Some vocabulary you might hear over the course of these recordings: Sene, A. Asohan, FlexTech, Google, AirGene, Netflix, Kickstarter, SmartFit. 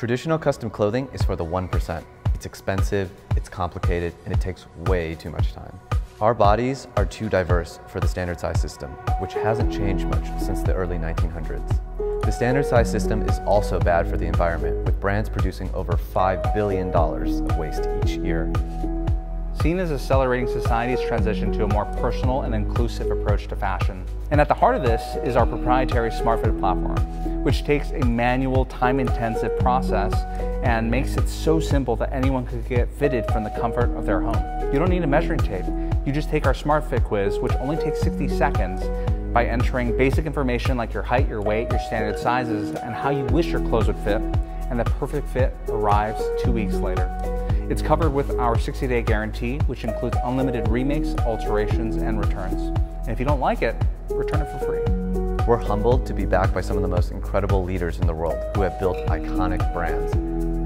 Traditional custom clothing is for the 1%. It's expensive, it's complicated, and it takes way too much time. Our bodies are too diverse for the standard size system, which hasn't changed much since the early 1900s. The standard size system is also bad for the environment, with brands producing over $5 billion of waste each year. Sene is accelerating society's transition to a more personal and inclusive approach to fashion. And at the heart of this is our proprietary SmartFit platform, which takes a manual, time-intensive process and makes it so simple that anyone could get fitted from the comfort of their home. You don't need a measuring tape. You just take our SmartFit quiz, which only takes 60 seconds, by entering basic information like your height, your weight, your standard sizes, and how you wish your clothes would fit, and the perfect fit arrives 2 weeks later. It's covered with our 60-day guarantee, which includes unlimited remakes, alterations, and returns. And if you don't like it, return it for free. We're humbled to be backed by some of the most incredible leaders in the world who have built iconic brands.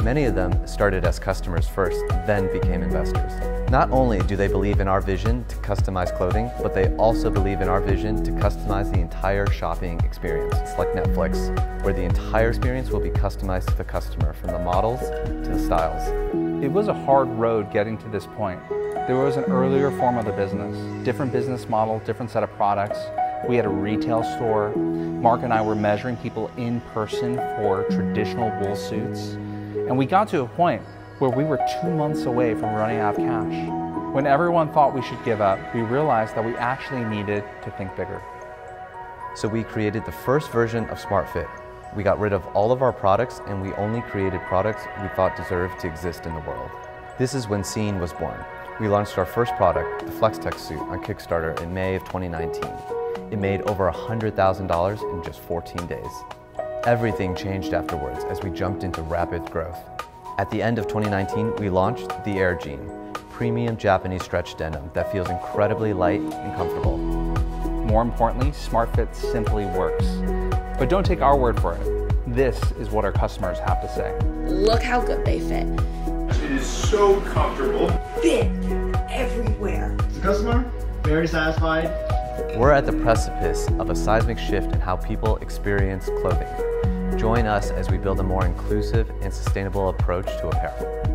Many of them started as customers first, then became investors. Not only do they believe in our vision to customize clothing, but they also believe in our vision to customize the entire shopping experience. It's like Netflix, where the entire experience will be customized to the customer, from the models to the styles. It was a hard road getting to this point. There was an earlier form of the business, different business model, different set of products. We had a retail store. Mark and I were measuring people in person for traditional wool suits. And we got to a point where we were 2 months away from running out of cash. When everyone thought we should give up, we realized that we actually needed to think bigger. So we created the first version of SmartFit. We got rid of all of our products, and we only created products we thought deserved to exist in the world. This is when Sene was born. We launched our first product, the FlexTech suit, on Kickstarter in May of 2019. It made over $100,000 in just 14 days. Everything changed afterwards as we jumped into rapid growth. At the end of 2019, we launched the AirGene, premium Japanese stretch denim that feels incredibly light and comfortable. More importantly, SmartFit simply works. But don't take our word for it. This is what our customers have to say. Look how good they fit. It is so comfortable. Fit everywhere. The customer, very satisfied. We're at the precipice of a seismic shift in how people experience clothing. Join us as we build a more inclusive and sustainable approach to apparel.